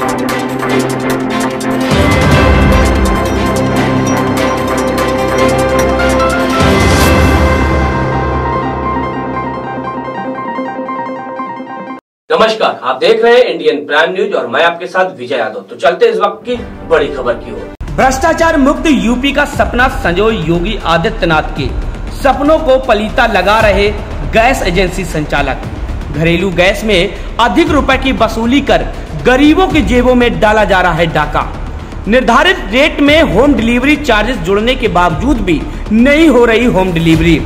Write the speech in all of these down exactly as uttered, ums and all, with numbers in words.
नमस्कार, आप देख रहे हैं इंडियन प्राइम न्यूज और मैं आपके साथ विजय यादव। तो चलते इस वक्त की बड़ी खबर की ओर। भ्रष्टाचार मुक्त यूपी का सपना संजोए योगी आदित्यनाथ के सपनों को पलीता लगा रहे गैस एजेंसी संचालक। घरेलू गैस में अधिक रुपए की वसूली कर गरीबों की जेबों में डाला जा रहा है डाका। निर्धारित रेट में होम डिलीवरी चार्जेस जुड़ने के बावजूद भी नहीं हो रही होम डिलीवरी।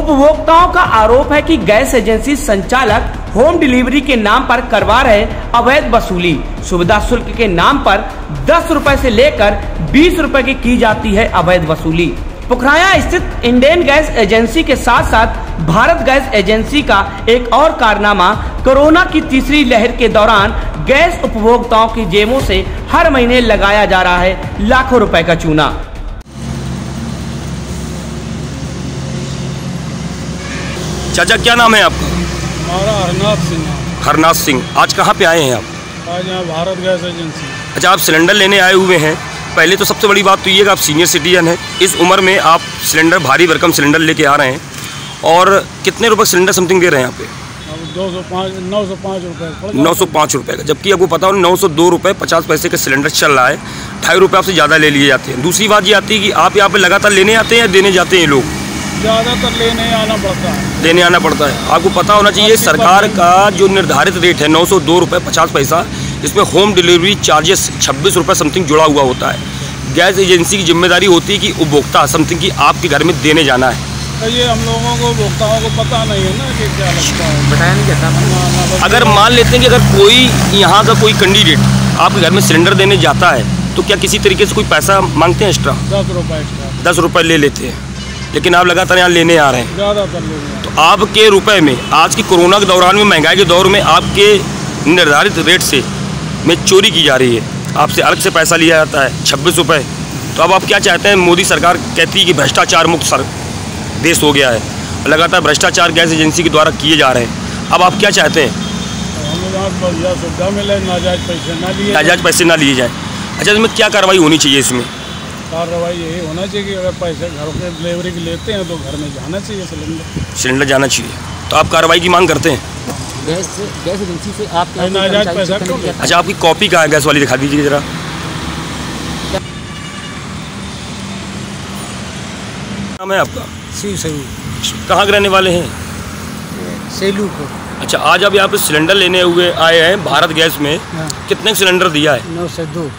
उपभोक्ताओं का आरोप है कि गैस एजेंसी संचालक होम डिलीवरी के नाम पर करवा रहे अवैध वसूली। सुविधा शुल्क के नाम पर दस रुपए से लेकर बीस रुपए की की जाती है अवैध वसूली। पोखराया स्थित इंडियन गैस एजेंसी के साथ साथ भारत गैस एजेंसी का एक और कारनामा कोरोना की तीसरी लहर के दौरान गैस उपभोक्ताओं की जेबों से हर महीने लगाया जा रहा है लाखों रुपए का चूना। चाचा, क्या नाम है आपका? हमारा हरनाथ सिंह। हरनाथ सिंह, आज कहाँ पे आए हैं आप? आज यहाँ भारत गैस एजेंसी। अच्छा, आप सिलेंडर लेने आए हुए हैं। पहले तो सबसे बड़ी बात तो ये कि आप सीनियर सिटीजन हैं, इस उम्र में आप सिलेंडर, भारी भरकम सिलेंडर लेके आ रहे हैं। और कितने रुपए सिलेंडर समथिंग दे रहे हैं यहाँ पे? दो सौ पाँच नौ सौ पाँच रुपये नौ सौ पाँच रुपये का, जबकि आपको पता हो नौ सौ दो रुपये पचास पैसे का सिलेंडर चल रहा है। ढाई रुपये आपसे ज़्यादा ले लिए जाते हैं। दूसरी बात ये आती है कि आप यहाँ पर लगातार लेने आते हैं या देने जाते हैं? लोग ज़्यादातर लेने आना पड़ता है, देने आना पड़ता है। आपको पता होना चाहिए सरकार का जो निर्धारित रेट है नौ सौ दो रुपये पचास पैसा, इसमें होम डिलीवरी चार्जेस छब्बीस रुपये समथिंग जुड़ा हुआ होता है। गैस एजेंसी की जिम्मेदारी होती है कि उपभोक्ता समथिंग की आपके घर में देने जाना है। ये हम लोगों को, उपभोक्ताओं को पता नहीं है ना कि क्या लगता है, बताया नहीं जाता। अगर मान लेते हैं कि अगर कोई यहाँ का कोई कैंडिडेट आपके घर में सिलेंडर देने जाता है तो क्या किसी तरीके से कोई पैसा मांगते हैं एक्स्ट्रा? दस रुपये एक्स्ट्रा दस रुपये ले लेते हैं, लेकिन आप लगातार यहाँ लेने आ रहे हैं। ज़्यादातर लेने। तो आपके रुपए में आज की कोरोना के दौरान में, महंगाई के दौर में, आपके निर्धारित रेट से में चोरी की जा रही है। आपसे अलग से पैसा लिया जाता है छब्बीस रुपये। तो अब आप क्या चाहते हैं? मोदी सरकार कहती है कि भ्रष्टाचार मुक्त सर देश हो गया है, लगातार भ्रष्टाचार गैस एजेंसी के द्वारा किए जा रहे हैं। अब आप क्या चाहते हैं? नाजायज़ पैसे ना लिए जाए। अच्छा, इसमें क्या कार्रवाई होनी चाहिए? इसमें कार्रवाई यही होना चाहिए कि अगर पैसे घर के डिलीवरी के लेते हैं तो घर में जाना चाहिए, सिलेंडर सिलेंडर जाना चाहिए। तो आप कार्रवाई की मांग करते हैं गैस गैस एजेंसी से? आप नाजायज़ पैसा क्यों? अच्छा, आपकी कॉपी कहाँ है गैस वाली? दिखा दीजिए ज़रा। नाम है आपका? शिव सैलू। कहाँ के रहने वाले हैं? सैलू को। अच्छा, आज आप यहाँ पे सिलेंडर लेने हुए आए हैं भारत गैस में, कितने सिलेंडर दिया है? नौ सौ दो।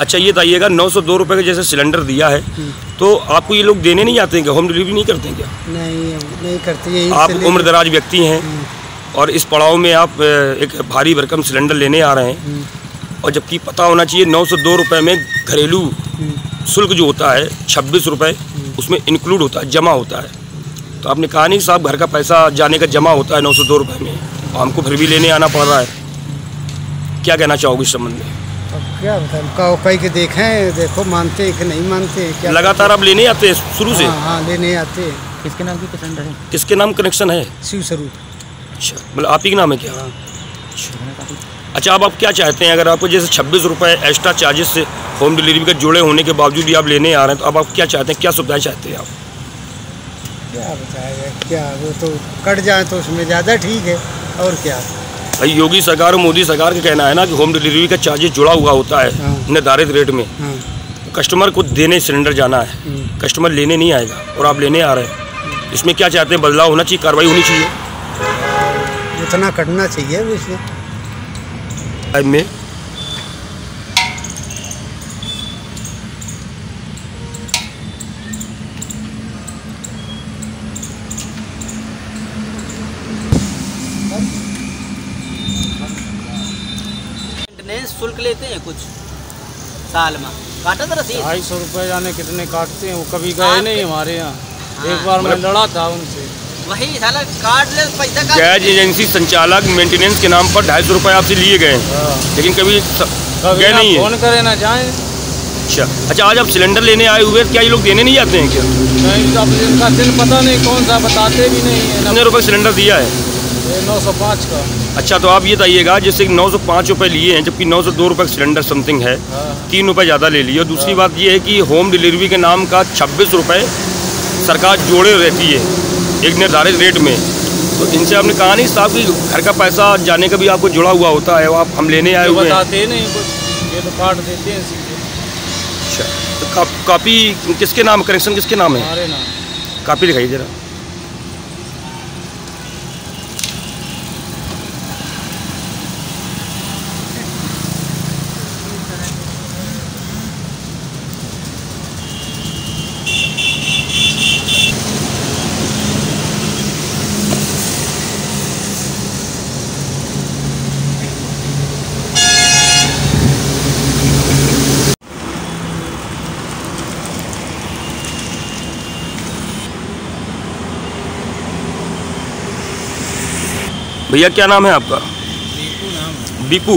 अच्छा, ये बताइएगा नौ सौ दो रुपये का जैसे सिलेंडर दिया है तो आपको ये लोग देने नहीं आते हैं क्या? होम डिलीवरी नहीं करते हैं क्या? नहीं नहीं करते हैं। आप उम्र दराज व्यक्ति हैं और इस पड़ाव में आप एक भारी भरकम सिलेंडर लेने आ रहे हैं, और जबकि पता होना चाहिए नौ सौ दो रुपये में घरेलू शुल्क जो होता है छब्बीस रुपये उसमें इंक्लूड होता है, जमा होता है। तो आपने कहा नहीं साहब घर का पैसा जाने का जमा होता है नौ सौ दो रुपये में, और हमको फिर भी लेने आना पड़ रहा है। क्या कहना चाहोगे इस संबंध में? अब क्या बताएं, उपाय के देखें, देखो मानते हैं कि नहीं मानते हैं। क्या लगातार आप लेने आते हैं शुरू से? हाँ, हाँ लेने आते हैं। किसके नाम की कनेक्शन है? किसके नाम कनेक्शन है? शिव स्वरूप। अच्छा, मतलब आप ही के नाम है क्या? हाँ। अच्छा, अब आप क्या चाहते हैं? अगर आपको जैसे छब्बीस रुपये एक्स्ट्रा चार्जेस से होम डिलीवरी का जुड़े होने के बावजूद भी आप लेने आ रहे हैं, तो अब आप क्या चाहते हैं? क्या सुविधाएँ चाहते हैं आप? क्या बताया क्या, वो तो कट जाए तो उसमें ज़्यादा ठीक है। और क्या, योगी सरकार और मोदी सरकार का कहना है ना कि होम डिलीवरी का चार्जेस जुड़ा हुआ होता है निर्धारित रेट में, कस्टमर को देने सिलेंडर जाना है, कस्टमर लेने नहीं आएगा और आप लेने आ रहे हैं। इसमें क्या चाहते हैं? बदलाव होना चाहिए, कार्रवाई होनी चाहिए, इतना कटना चाहिए इसमें। टाइम में शुल्क लेते हैं कुछ साल में, काटा था रसीद ढाई सौ रुपये जाने कितने काटते हैं। वो कभी गए नहीं हमारे यहाँ। हाँ। एक बार मैं लड़ा था उनसे, वही साला काट ले पैसा। गैस एजेंसी संचालक मेंटेनेंस के नाम पर ढाई सौ रुपये आपसे लिए गए, लेकिन कभी गए नहीं है। फोन करे ना जाए। अच्छा अच्छा आज आप सिलेंडर लेने आए हुए, क्या ये लोग देने नहीं जाते हैं क्या? नहीं, इनका दिन पता नहीं कौन सा, बताते भी नहीं है। कितने रुपये सिलेंडर दिया है? नौ सौ पाँच का। अच्छा, तो आप ये बताइएगा जैसे कि नौ सौ पाँच रुपये लिए हैं जबकि नौ सौ दो रुपये का सिलेंडर समथिंग है, तीन रुपये ज़्यादा ले लिए। और दूसरी बात ये है कि होम डिलीवरी के नाम का छब्बीस रुपये सरकार जोड़े रहती है एक निर्धारित रेट में। तो इनसे आपने कहा नहीं साहब कि घर का पैसा जाने का भी आपको जुड़ा हुआ होता है, आप हम लेने आए हुए हैं। बताते नहीं कुछ, ये तो काट देते हैं सीधे। अच्छा, तो का, कापी किसके नाम, कनेक्शन किसके नाम है? हमारे नाम। कापी लिखाइए जरा। भैया क्या नाम है आपका? बीपू नाम है। बीपू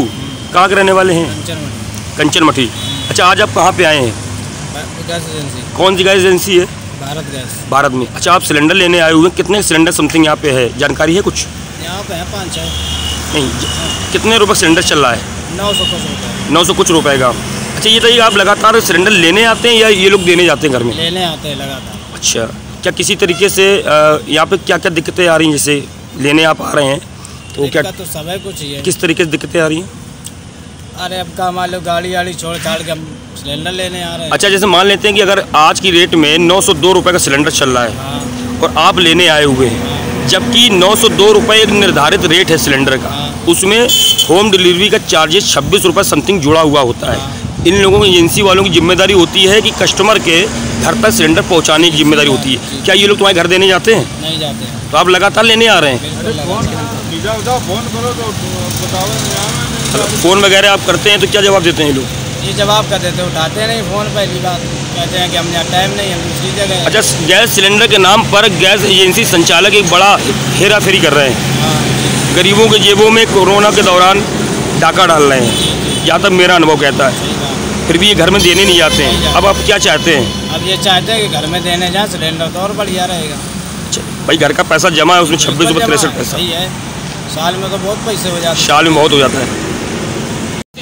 कहाँ के रहने वाले हैं? कंचनमठी। कंचनमठी। अच्छा, आज आप कहाँ पे आए हैं? Gas agency. कौन सी गैस एजेंसी है? भारत गैस। भारत में। अच्छा, आप सिलेंडर लेने आए हुए हैं, कितने सिलेंडर समथिंग यहाँ पे है, जानकारी है कुछ? यहाँ पे है पाँच है। नहीं, कितने रुपये सिलेंडर चल रहा है? नौ सौ कुछ रुपये। नौ सौ कुछ रुपये का। अच्छा, ये बताइए आप लगातार सिलेंडर लेने आते हैं या ये लोग देने जाते हैं घर में? लेने आते हैं लगातार। अच्छा, क्या किसी तरीके से यहाँ पर क्या क्या दिक्कतें आ रही हैं जैसे लेने आप आ रहे हैं तो क्या तो सब है कुछ ही है? किस तरीके से दिक्कतें आ रही हैं? अरे अब का मान लो गाड़ी गाड़ी छोड़ छाड़ के हम सिलेंडर लेने आ रहे हैं। अच्छा, जैसे मान लेते हैं कि अगर आज की रेट में नौ सौ दो रुपये का सिलेंडर चल रहा है, हाँ। और आप लेने आए हुए हैं, जबकि नौ सौ दो रुपये एक निर्धारित रेट है सिलेंडर का, हाँ। उसमें होम डिलीवरी का चार्जेस छब्बीस रुपये समथिंग जुड़ा हुआ होता है, हाँ। इन लोगों की एजेंसी वालों की जिम्मेदारी होती है कि कस्टमर के घर पर सिलेंडर पहुँचाने की जिम्मेदारी होती है। क्या ये लोग तुम्हारे घर देने जाते हैं? नहीं जाते। तो आप लगातार लेने आ रहे हैं? फोन करो तो बताओ। फ़ोन वगैरह आप करते हैं तो क्या जवाब देते हैं ये लोग? ये जवाब कर देते हैं, उठाते नहीं फ़ोन। पहली बात कहते हैं कि हमने यहाँ टाइम नहीं, हम दूसरी जगह। अच्छा, गैस सिलेंडर के नाम पर गैस एजेंसी संचालक एक बड़ा हेरा फेरी कर रहे हैं, गरीबों के जेबों में कोरोना के दौरान डाका डाल रहे हैं, जहाँ तक मेरा अनुभव कहता है। फिर भी ये घर में देने नहीं जाते हैं। अब आप क्या चाहते हैं? अब ये चाहते हैं कि घर में देने जाए सिलेंडर तो और बढ़िया रहेगा। भाई, घर का पैसा जमा है उसमें छब्बीस रुपये तिरसठ पैसा है, साल में तो बहुत पैसे हो जाते हैं। साल में बहुत हो जाता है।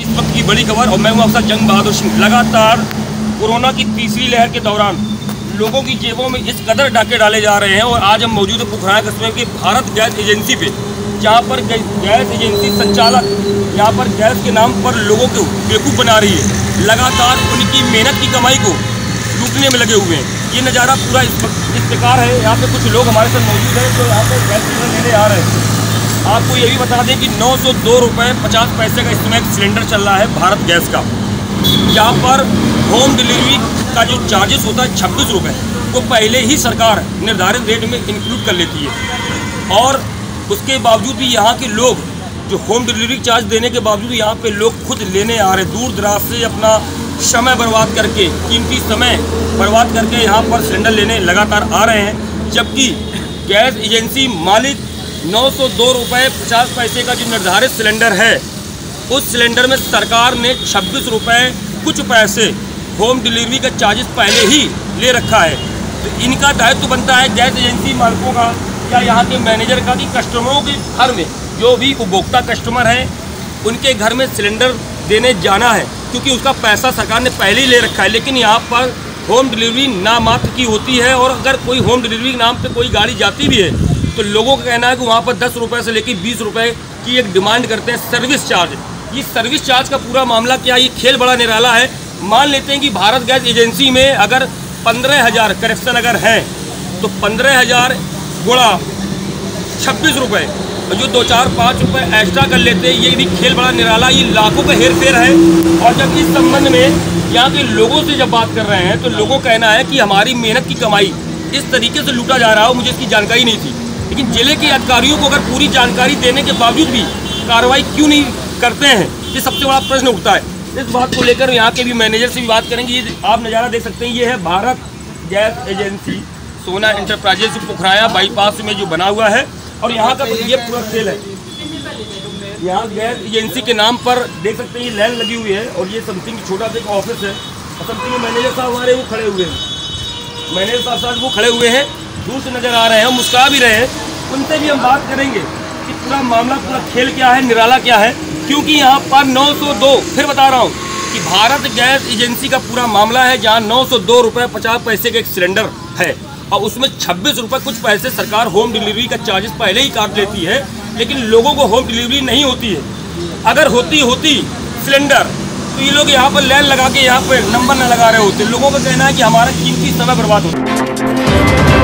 इस वक्त की बड़ी खबर, और मैं हूँ अफ्सर जंग बहादुर सिंह। लगातार कोरोना की तीसरी लहर के दौरान लोगों की जेबों में इस कदर डाके डाले जा रहे हैं, और आज हम मौजूद हैं पुखराया कस्बे के भारत गैस एजेंसी पे, जहाँ पर गैस एजेंसी संचालक यहाँ पर गैस के नाम पर लोगों को बेवकूफ़ बना रही है, लगातार उनकी मेहनत की कमाई को लूटने में लगे हुए हैं। ये नज़ारा पूरा इस बेकार है। यहाँ पर कुछ लोग हमारे साथ मौजूद हैं जो यहाँ पर गैस लेने आ रहे हैं। आपको ये भी बता दें कि नौ सौ दो रुपये पचास पैसे का इस समय सिलेंडर चल रहा है भारत गैस का। यहाँ पर होम डिलीवरी का जो चार्जेस होता है छब्बीस रुपये, वो पहले ही सरकार निर्धारित रेट में इंक्लूड कर लेती है, और उसके बावजूद भी यहाँ के लोग जो होम डिलीवरी चार्ज देने के बावजूद यहाँ पे लोग खुद लेने आ रहे, दूर दराज से अपना समय बर्बाद करके, कीमती समय बर्बाद करके यहाँ पर सिलेंडर लेने लगातार आ रहे हैं, जबकि गैस एजेंसी मालिक नौ सौ दो रुपये पचास पैसे का जो निर्धारित सिलेंडर है, उस सिलेंडर में सरकार ने छब्बीस रुपये कुछ पैसे होम डिलीवरी का चार्जेस पहले ही ले रखा है। तो इनका दायित्व तो बनता है गैस एजेंसी मालिकों का या यहाँ के मैनेजर का कि कस्टमरों के घर में, जो भी उपभोक्ता कस्टमर हैं, उनके घर में सिलेंडर देने जाना है, क्योंकि उसका पैसा सरकार ने पहले ही ले रखा है। लेकिन यहाँ पर होम डिलीवरी नामात्र की होती है, और अगर कोई होम डिलीवरी के नाम पर कोई गाड़ी जाती भी है तो लोगों का कहना है कि वहाँ पर दस रुपये से लेकर बीस रुपये की एक डिमांड करते हैं सर्विस चार्ज। ये सर्विस चार्ज का पूरा मामला क्या, ये खेल बड़ा निराला है। मान लेते हैं कि भारत गैस एजेंसी में अगर पंद्रह हज़ार करेक्शन अगर है तो पंद्रह हज़ार गुणा छब्बीस रुपये, जो दो चार पाँच रुपये एक्स्ट्रा कर लेते हैं, ये भी खेल बड़ा निराला। ये लाखों का हेर फेर है। और जब इस संबंध में यहाँ के लोगों से जब बात कर रहे हैं तो लोगों का कहना है कि हमारी मेहनत की कमाई इस तरीके से लूटा जा रहा हो, मुझे इसकी जानकारी नहीं थी। लेकिन जिले के अधिकारियों को अगर पूरी जानकारी देने के बावजूद भी कार्रवाई क्यों नहीं करते हैं, ये सबसे बड़ा प्रश्न उठता है। इस बात को लेकर यहाँ के भी मैनेजर से भी बात करेंगे। ये आप नज़ारा देख सकते हैं, ये है Bharat gas agency Sona enterprises Pukhraya bypass में जो बना हुआ है, और यहाँ का ये पूरा खेल है। यहाँ गैस एजेंसी के नाम पर देख सकते हैं ये लाइन लगी हुई है, और ये समथिंग छोटा सा एक ऑफिस है, और समथिंग मैनेजर साहब हमारे वो खड़े हुए हैं, मैनेजर साहब साहब वो खड़े हुए हैं, दूर से नज़र आ रहे हैं, मुस्कुरा भी रहे हैं। उनसे भी हम बात करेंगे कि पूरा मामला पूरा खेल क्या है, निराला क्या है, क्योंकि यहाँ पर नौ सौ दो, फिर बता रहा हूँ कि भारत गैस एजेंसी का पूरा मामला है, जहाँ नौ सौ दो रुपये पचास पैसे का एक सिलेंडर है और उसमें छब्बीस रुपये कुछ पैसे सरकार होम डिलीवरी का चार्जेस पहले ही काट लेती है, लेकिन लोगों को होम डिलीवरी नहीं होती है। अगर होती होती सिलेंडर तो ये लोग यहाँ पर लाइन लगा के यहाँ पर नंबर न लगा रहे होते। लोगों का कहना है कि हमारा कीमती समय बर्बाद होता है।